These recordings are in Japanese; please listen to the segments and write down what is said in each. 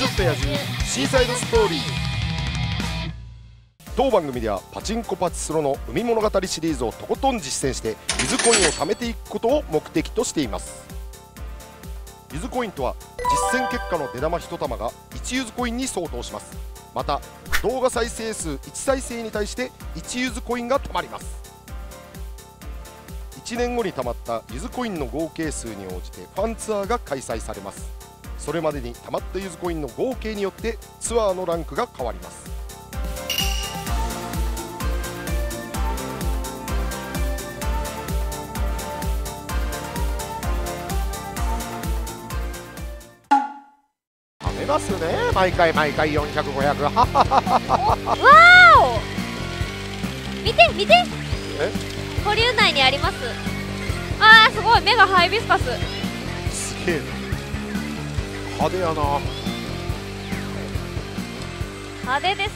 女と野獣シーサイドストーリー」当番組ではパチンコパチスロの海物語シリーズをとことん実践してゆずコインを貯めていくことを目的としています。ゆずコインとは実践結果の出玉1玉が1ゆずコインに相当します。また動画再生数1再生に対して1ゆずコインが貯まります。1年後に貯まったゆずコインの合計数に応じてファンツアーが開催されます。それまでに貯まったゆずコインの合計によってツアーのランクが変わります。貯めますね、毎回毎回400、500。わお、見て見て、保留内にあります。あーすごい、目がハイビスカス。すげえな、派手やな。派手です。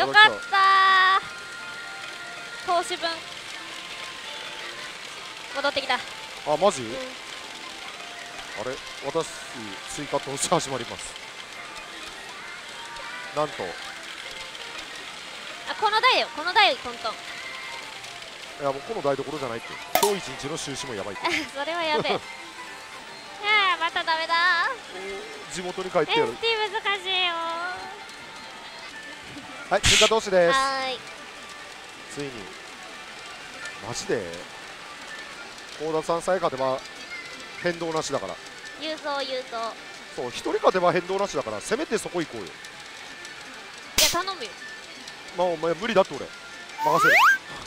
よかったー、投資分戻ってきた。あ、マジ、うん、あれ、私追加投資始まります。なんとあ、この台よ、この台トントン。いや、もうこの台所じゃないって。今日一日の収支もやばいってそれはやべえああ、またダメだ。地元に帰ってやる。 ST 難しいよ。はい、追加投資です。はい、ついにマジで幸田さんさえ勝てば変動なしだから、郵送郵送。そう、一人勝てば変動なしだから、せめてそこ行こうよ。いや、頼むよ。まあ、お前無理だって、俺任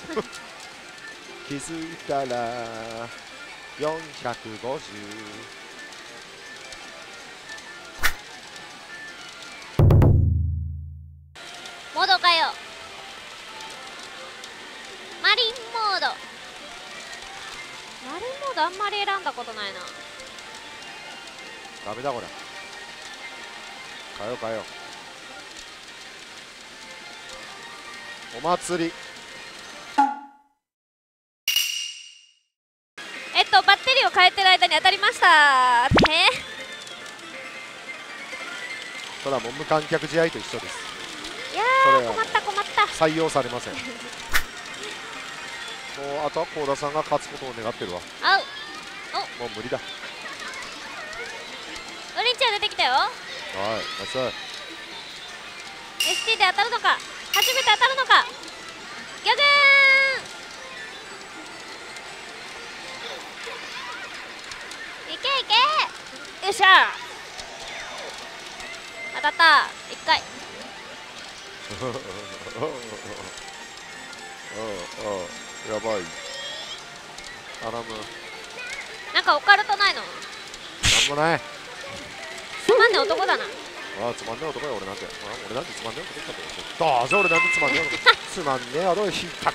せる気づいたら450。モードかよ、マリンモード。マリンモードあんまり選んだことないな。ダメだこれ、変えよう変えよう。お祭り。バッテリーを変えてる間に当たりました。それはもう無観客試合と一緒です。いやー、困った困った、採用されませんもうあとは幸田さんが勝つことを願ってるわ。あう、おもう無理だ。オレンジは出てきたよ。はい、ナイス。 ST で当たるのか、初めて当たるのか。ギャグーン、いけいけ、よっしゃ、当たった1回ああやばい、頼む。なんかオカルトないの？なんもない。つまんねえ男だな。ああ、つまんねえ男や、俺なんて。俺なんてつまんねえ男だと思って。どうせ俺なんてつまんねえ男。つまんねえ男、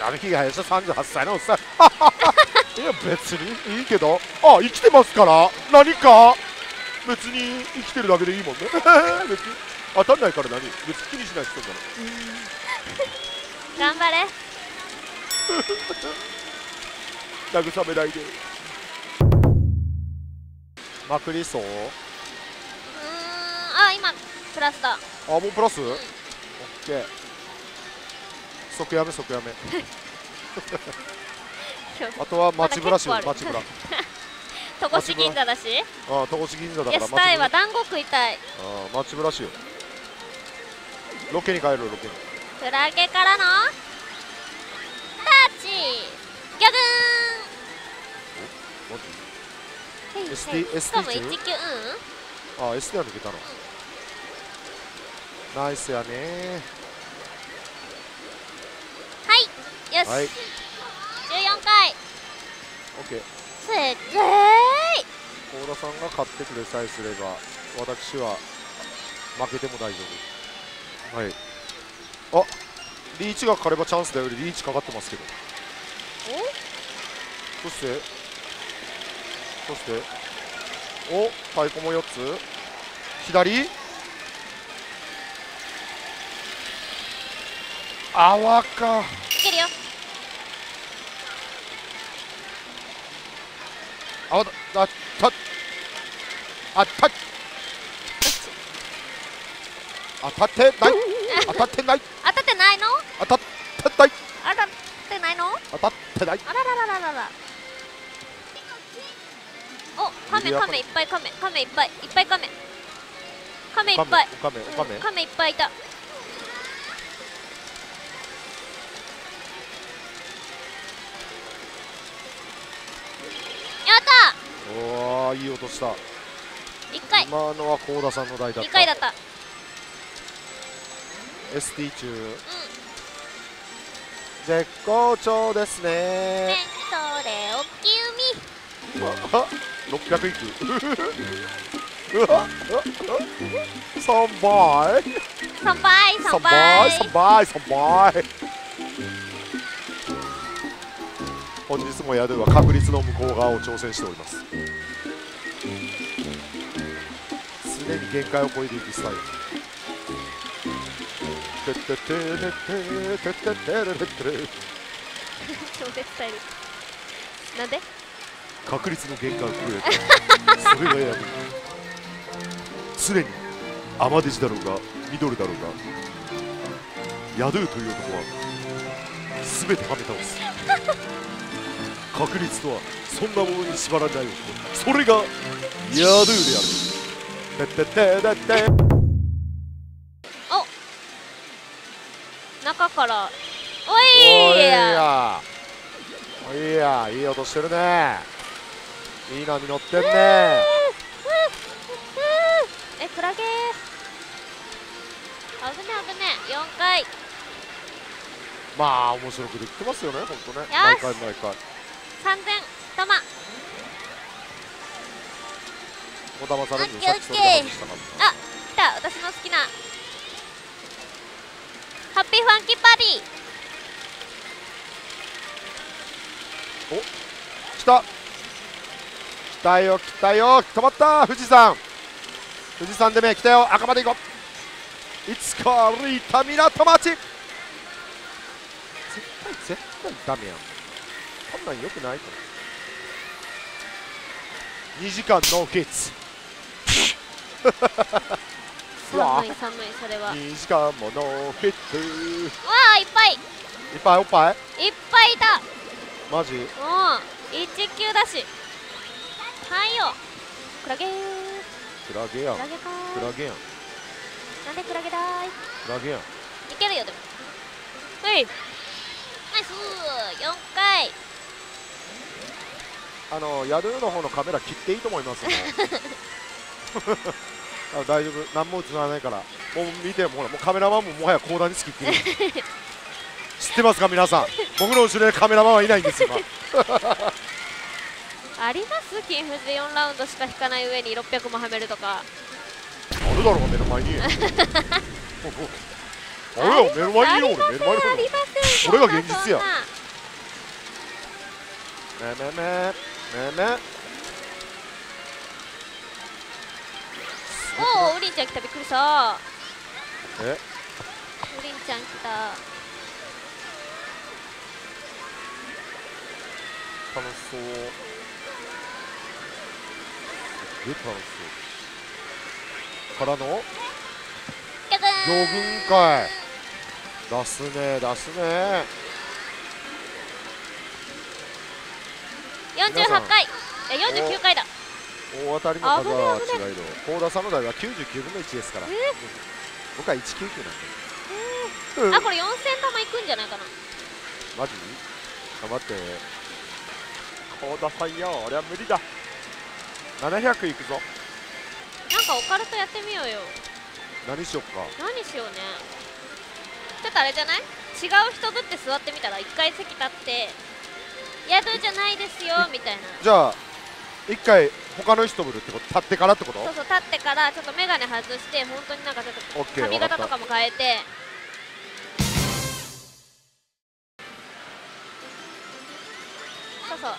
高めきが林田38歳のおっさん。いや、別にいいけど。ああ、生きてますから。何か。別に生きてるだけでいいもんね。別に当たんないから何。別に気にしない人から。頑張れ。慰めないで。まくりそう。あ、今プラスだ。あ、もうプラス、うん、オッケー。即やめ即やめあとは町ブラしよう、町ブラ戸越銀座だし。ああ、戸越銀座だから。いや、したいわ、団子食いたい。ああ、町ブラしよう。ロケに帰る、ロケに。クラゲからのタッチ、ギャグーン。マジ ST、 しかも19。うん、ああ、 ST は抜けたの、ナイスやねー。はい、よし、はい、14回。オッケー。すっげーい。幸田さんが勝ってくれさえすれば私は負けても大丈夫。はい、あ、リーチがかかればチャンスだよりリーチかかってますけど。そしてそしてお、太鼓も4つ。左、泡か、いけるよ。あ、あったあった当たってないのあららららら。お、カメいっぱい、カメいっぱい、カメいっぱいいた。おお、いい音した。1回、今のは幸田さんの台だった。2回だった。 ST 中、絶好調ですね。それおき海600いく。3倍。本日も宿は確率の向こう側を挑戦しております。常に限界を超えていくスタイル。なんで確率の限界を超えて、それがやる。常にアマデジだろうが緑だろうが、宿という男は全てはめ倒す。確率とはそんなものに縛られないよ。それがヤドゥである。お、中からおいやおいや、いい音してるね。いい波乗ってんね。え、クラゲー危ね。4回、まあ面白くできてますよね、本当ね。毎回3000玉。お騙される。さっきそれ騙したかった。あ、来た、私の好きなハッピーファンキーパーティー。お、来たよ。止まった。富士山で目来たよ。赤まで行こう。いつか歩いた港町。絶対ダメやん。こんなん良くないと。2時間ノーキッズ。寒い、それは。2時間もノーキッズ。わあ、いっぱいおっぱい。いっぱいいた。マジ？うん。19だし。はいよ。クラゲやん。クラゲやん。なんでクラゲだーい。クラゲやん。いけるよでも。はい。ナイスー。4回。ヤドゥの方のカメラ切っていいと思いますね。大丈夫、何も映らないから。もう見て、ほら、もうカメラマンももはや幸田に好きっていう知ってますか皆さん。僕の後ろにカメラマンはいないんですよあります。金富士で4ラウンドしか引かない上に600もはめるとかあるだろうが、目の前にあれや、目の前にいいよ。俺目の前にいいよ。これが現実や。ねえおお、ウリンちゃん来た。びっくりした。え、ウリンちゃん来た。楽しそう。すげえ楽しそうからの魚群かい。出すね。48回、49回だ。大当たりの数は違いど、幸田さんの台は99分の1ですから。僕は199なんで。あ、これ4000玉いくんじゃないかな。マジ？頑張って。幸田さんよ、俺は無理だ。700いくぞ。なんかオカルトやってみようよ。何しよっか。何しようね。ちょっとあれじゃない？違う人ぶって座ってみたら、1回席立って。宿じゃないですよみたいな。じゃあ1回他の人ぶるってこと、立ってからってこと。そう、立ってからちょっと眼鏡外して、本当になんかちょっと髪型とかも変えて。そうそう、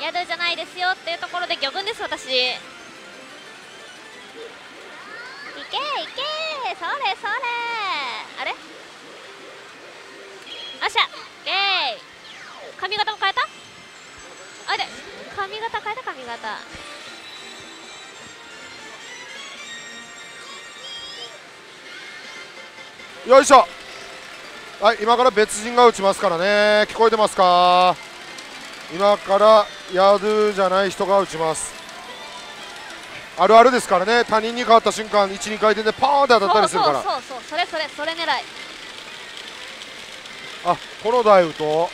宿じゃないですよっていうところで魚群です。私いけいけ、それあれ、あっしゃ、イエーイ。髪型も変えた？あれ、髪型。よいしょ。はい、今から別人が打ちますからね。聞こえてますか？今からヤドゥじゃない人が打ちます。あるあるですからね。他人に変わった瞬間 1,2 回転でパーンって当たったりするから。そうそうそう、それそれそれ狙い。あ、この台打と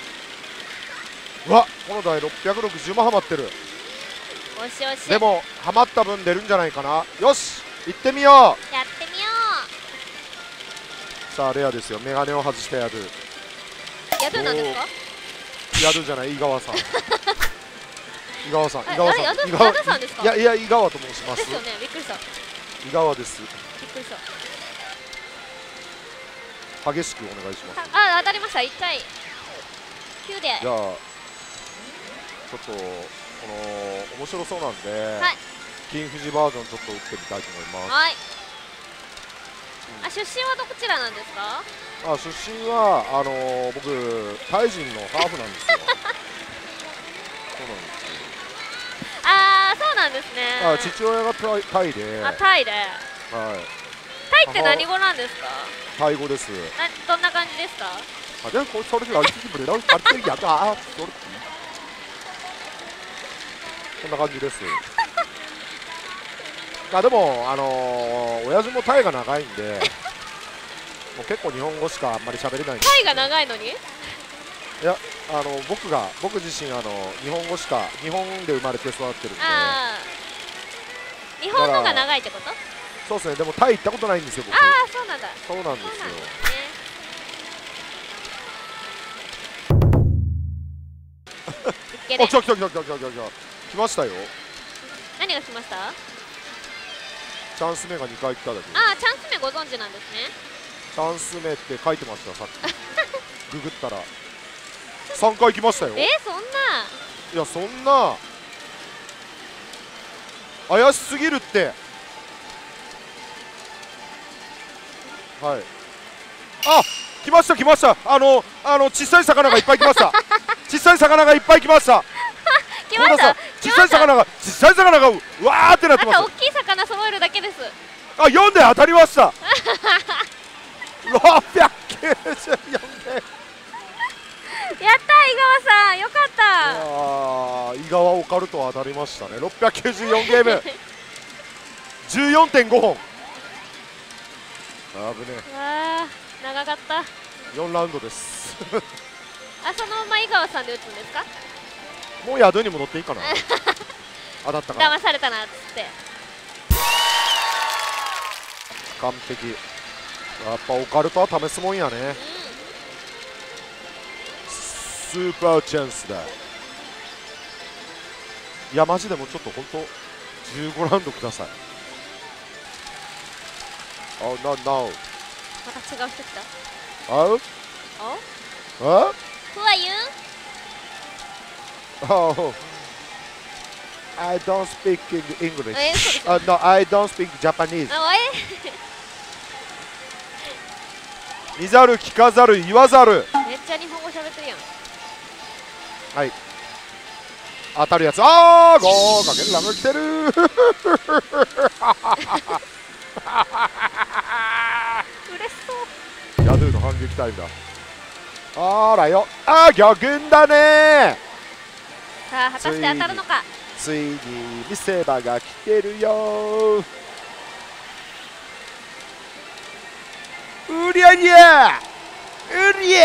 うわ、この台660もハマってる。おしおし。でもハマった分出るんじゃないかな。よし、行ってみよう。やってみよう。さあレアですよ。メガネを外したヤドゥ。ヤドゥなんですか？ヤドゥじゃない、井川さん。井川さん、井川さん、井川さんですか？いやいや、井川と申します。ですよね、びっくりした。井川です。びっくりした。激しくお願いします。あ、当たりました。一回。9で。じゃあ、ちょっとこの面白そうなんで、はい、金富士バージョンちょっと打ってみたいと思います。はい。あ、出身はどちらなんですか？あ、出身は僕タイ人のハーフなんですよ。そうなんです。ああ、そうなんですね。あ、父親がタイで。あ、タイで。はい。タイって何語なんですか？タイ語です。どんな感じですか？あ、でもこうそれでありつぶれられてやだ。あ、それ。こんな感じです。あ、でも親父もタイが長いんで、もう結構日本語しかあんまり喋れないんです。タイが長いのに？いや、僕自身日本で生まれて育ってるんで。日本のが長いってこと？そうですね。でもタイ行ったことないんですよ僕。ああ、そうなんだ。そうなんですよ。お、来た来た来た来た来た来ましたよ。何が来ました？チャンス目が2回来ただけ。ああ、チャンス目ご存知なんですね。チャンス目って書いてましたさっき。ググったら。3回来ましたよ。そんな。いや、そんな怪しすぎるって。はい。あ、来ました来ました。小さい魚がいっぱい来ました。小さい魚がいっぱい来ました。来ました。小さい魚が、小さい魚がうわーってなってます。あと大きい魚揃えるだけです。あ、4で当たりました。694で。やった、井川さん、よかった。ああ、井川オカルトは当たりましたね。694ゲーム。14.5 本。あぶね。ああ、長かった。4ラウンドです。あ、そのまま井川さんで打つんですか？もう宿に戻っていいかな。当たったから。騙されたなっつって。完璧。やっぱオカルトは試すもんやね。スーパーチャンスだ。いや、マジでもうちょっと本当15ラウンドください。あ、な、なお。また違う人来た。あう。あ。あ。Who are you? Oh. I don't speak English. No, I don't speak Japanese. 見ざる聞かざる言わざる。めっちゃ日本語喋ってるやん。はい、当たるやつ。ああ、ゴーかけるラム来てる。うれしそう。ヤドゥの反撃タイムだ。あらよ、あ、魚群だね。さあ、果たして当たるのか。ついに見せ場が来てるよ。うりゃりゃ、うりゃ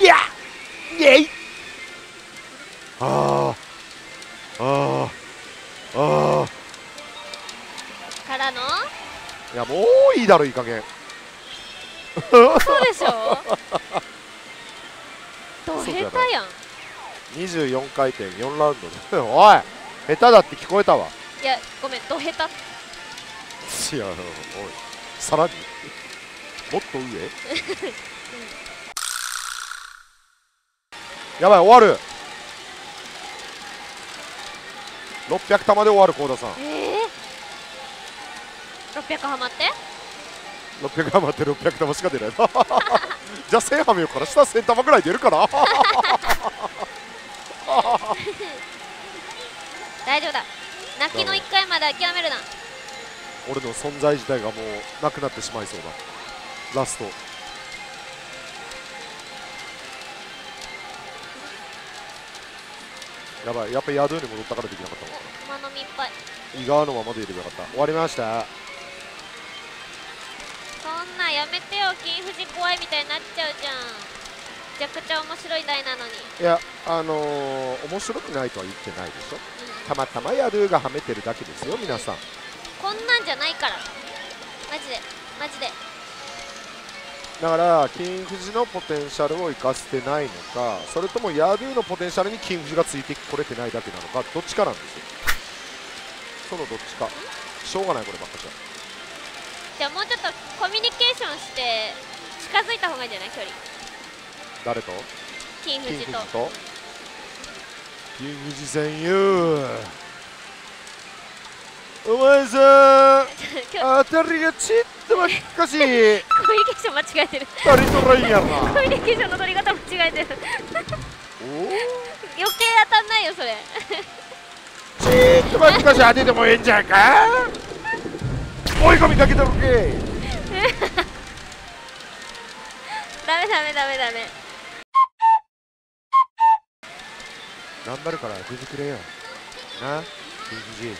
りゃ、イエイ。あーあーあーからの。いや、もういいだろいい加減。そうでしょ。ど下手やん。24回転4ラウンド。おい、下手だって聞こえたわ。いや、ごめん、ど下手。いや、おい、さらにもっと上。やばい、終わる。600玉で終わる。幸田さん、600はまって、600はまって600玉しか出ない。じゃあ1000はめようから。下1000玉ぐらい出るかな。大丈夫だ。泣きの1回まで諦めるな。俺の存在自体がもうなくなってしまいそうだ。ラスト。やばい、やっぱヤードより戻ったからできなかったもん。馬の身いっぱい。伊賀のままでいればよかった。終わりました。そんなやめてよ、金富士怖いみたいになっちゃうじゃん。めちゃくちゃ面白い台なのに。いや、面白くないとは言ってないでしょ。うん、たまたまヤードがはめてるだけですよ、皆さん。こんなんじゃないから。マジで、マジで。だから金富士のポテンシャルを生かせてないのか、それともヤドゥのポテンシャルに金富士がついてこれてないだけなのか、どっちかなんですよ。そのどっちか、しょうがないこればっかじゃ。じゃあもうちょっとコミュニケーションして近づいた方がいいんじゃない、距離。誰と？金富士と。金富士戦友。お前さー、当たりがちっとばっかし。コミュニケーション間違えてる。コミュニケーションの取り方間違えてる。余計当たんないよそれ。ちっとばっかし当ててもええんじゃんか。追い込みかけたのけ。ダメダメダメダメ。頑張るから出てくれよ。なあ、ビンジ。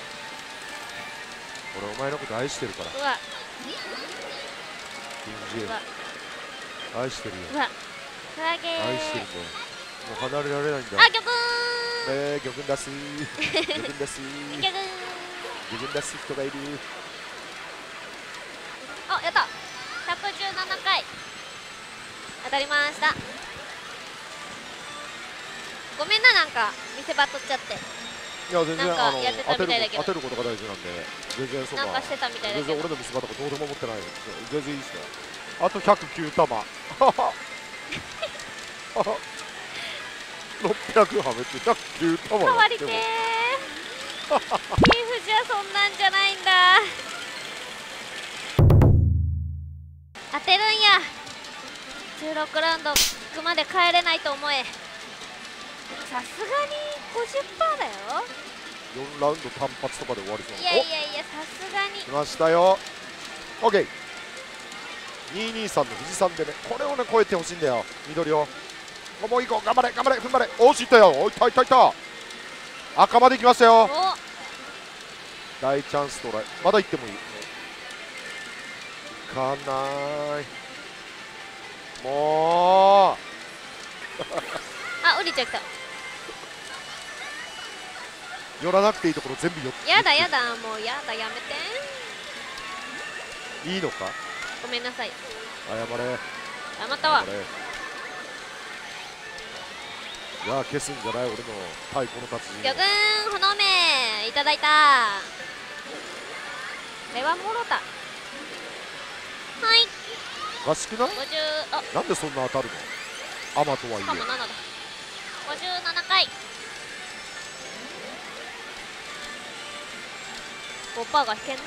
俺お前のこと愛してるから。うわ。金富士愛してるよ。うわ。愛してるもう離れられないんだ。あ、魚群。魚群出す。魚群出す。魚群出す人がいる。あ、やった。117回当たりました。ごめんな、なんか見せ場取っちゃって。いや全然当てることが大事なんで、全然そうか、全然俺の見せ場とかどうでも思ってないんで、全然いいですね。あと109玉、600はめて109玉。変わりてー。金富士はそんなんじゃないんだ。当てるんや。16ラウンド行くまで帰れないと思え。さすがに 50% だよ。4ラウンド単発とかで終わりそう。いやいやいや、さすがに来ましたよ。 OK、 223の富士山でね、これをね超えてほしいんだよ、緑を。もういこう、頑張れ頑張れ踏ん張れ。おーし、いったよ、おいたいたいた。赤まで来ましたよ。大チャンストライ。まだ行ってもいい、行かない。もうあ、降りちゃった。寄らなくていいところ全部寄って。やだやだ、もうやだ、やめて。いいのか、ごめんなさい。謝れ。謝ったわ。いや、消すんじゃない、俺の太鼓の達人。魚群炎めいただいた。これはもろた。はい、合宿な。50、なんでそんな当たるの。アマとはいえしかも7だ。57回、5%が引けんな。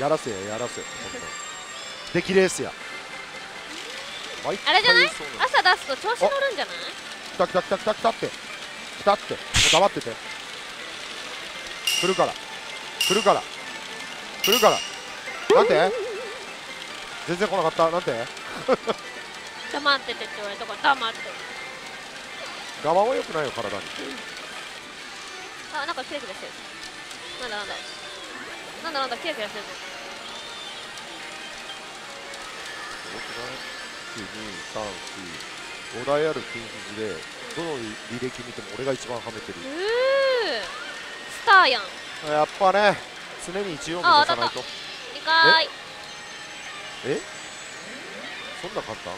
やらせや、やらせ。できレースや。あれじゃない？朝出すと調子乗るんじゃない？きたきたきたきたきたって。きたって。もう黙ってて。来るから。来るから。来るから。なんて？全然来なかった。なんて？黙っててって言われたから黙って。我慢は良くないよ、体に。あ、なんかキラキラしてる。なんだなんだ。なんだなんだ、キラキラしてるぞ。1、2、3、4、5台ある金富士で、どの履歴見ても俺が一番はめてる。スターやん。やっぱね、常に一応目指さないと。2回。え？そんな簡単？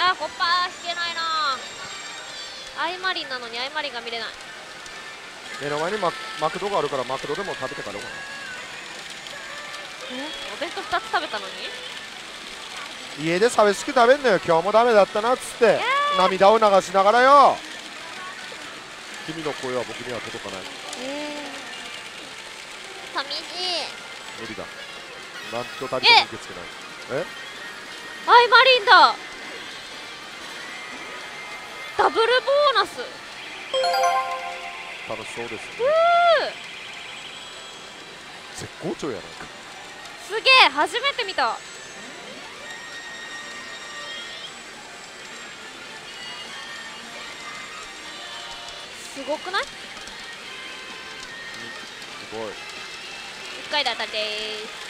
あ、コッパー引けないな。アイマリンなのにアイマリンが見れない。目の前に マクドがあるから、マクドでも食べてから。お弁当2つ食べたのに家で寂しく食べんのよ。今日もダメだったなっつって涙を流しながらよ。君の声は僕には届かない。寂しい。無理だ、なんとたりとも受け付けない。え、アイマリンだ。ダブルボーナス楽しそうですね。絶好調やないか。すげえ、初めて見た。すごくない？すごい。1回で当たりでーす。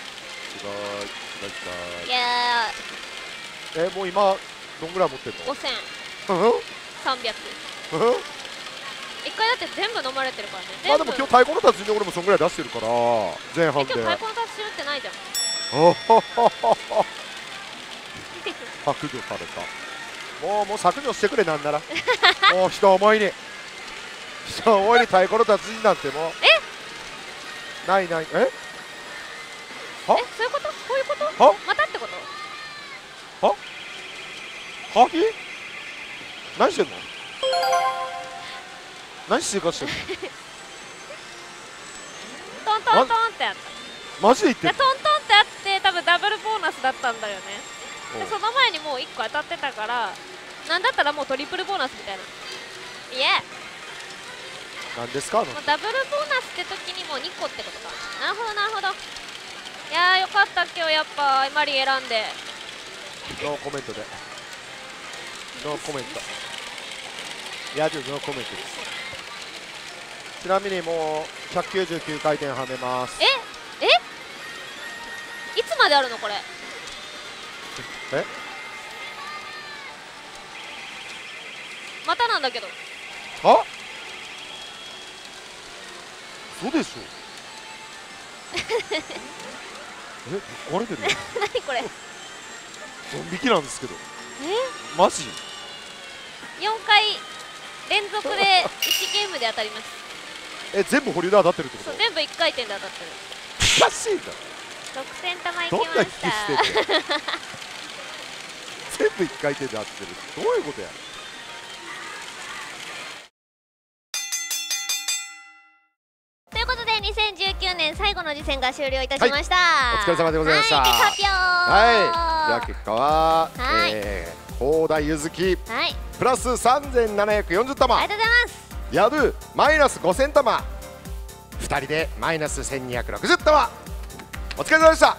すごい。いやー。もう今どんぐらい持ってるの？5000。300。1回だって全部飲まれてるからね。まあでも今日太鼓の達人で俺もそんぐらい出してるから、前半で。今日太鼓の達人ってないじゃん。削除された。もう削除してくれ、なんなら。もう人思いに。人思いに太鼓の達人なんてもう。え？ない。え？は？そういうこと？こういうこと？は？またってこと？は？は？何してんの？何してるかしてるトントントンってやった。マジで言ってる？トントンってやって多分ダブルボーナスだったんだよね。でその前にもう1個当たってたから、なんだったらもうトリプルボーナスみたいな。いえ、何ですか？もうダブルボーナスって時にもう2個ってことか。なるほどなるほど。いやーよかった今日、やっぱマリ選んで。ノーコメントで。ノーコメント。いや、ちょっとノーコメントです。ちなみにもう199回転はめます。えいつまであるのこれ？えまたなんだけど。は？そうでしょ。え、壊れてる？何これ、ドン引きなんですけど。え、マジ？4回連続で1ゲームで当たります。全部保留で当たってるってこと？そう、全部1回転で当たってる。おかしいんだ。6000玉いきました。どんな引きしてんの？全部1回転で当たってるってどういうことや。ということで2019年最後の次戦が終了いたしました。はい、お疲れ様でございました。はい、結果発表。はい、じゃあ結果は、高田ゆずきプラス3740玉。ありがとうございます。ヤドゥマイナス5000玉、2人でマイナス1260玉。お疲れ様でした。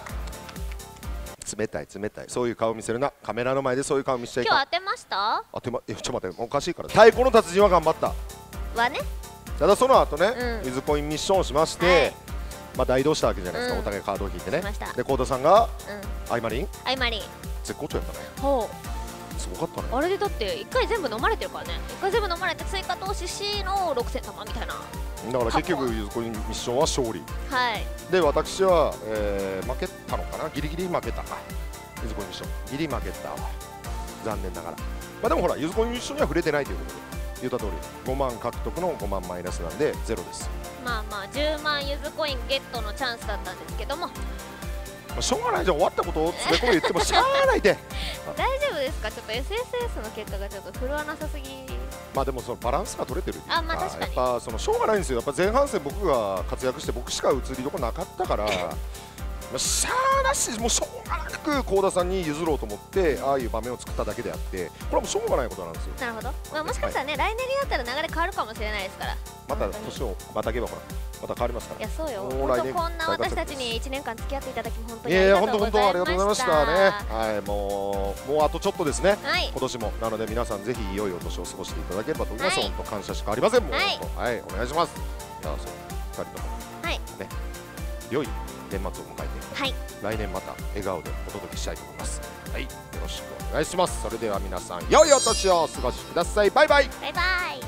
冷たい冷たい、そういう顔見せるな。カメラの前でそういう顔見せちゃいかん。今日当てました？ちょっと待って、おかしいから。太鼓の達人は頑張ったわね。ただその後ね、ゆずコインミッションをしまして、まあ大移動したわけじゃないですか。お互いカードを引いてね。でコードさんがアイマリン絶好調やったね。ほう、すごかったね。あれでだって1回全部飲まれてるからね。1回全部飲まれて追加投資 C の6000玉みたいな。だから結局ゆずコインミッションは勝利、はい、で私は、負けたのかな。ギリギリ負けたか。ゆずコインミッションギリ負けたわ、残念ながら。まあでもほらゆずコインミッションには触れてないということで、言った通り5万獲得の5万マイナスなんでゼロです。まあまあ10万ゆずコインゲットのチャンスだったんですけども、しょうがないじゃん。終わったことを詰め込み言ってもしゃあないで。大丈夫ですか？ちょっと SSS の結果がちょっと振るわなさすぎ。まあでもそのバランスが取れてる。あ、まあ確かに。やっぱそのしょうがないんですよ。やっぱ前半戦僕が活躍して僕しか映りどこなかったから、しゃあなし、もうしょうがなく幸田さんに譲ろうと思ってああいう場面を作っただけであって、これはもうしょうがないことなんですよ。なるほど。まあもしかしたらね、来年になったら流れ変わるかもしれないですから。また年をまたげばほらまた変わりますから。いやそうよ。本当こんな私たちに1年間付き合っていただき本当にありがとうございました。ありがとうございましたね。はい、もうあとちょっとですね。今年もなので皆さんぜひ良いお年を過ごしていただければと思います。本当感謝しかありませんもん。はい、お願いします。じゃあそう2人ともね、良い年末を迎えて、来年また笑顔でお届けしたいと思います。はい、よろしくお願いします。それでは皆さん良いお年をお過ごしください。バイバイ。バイバイ。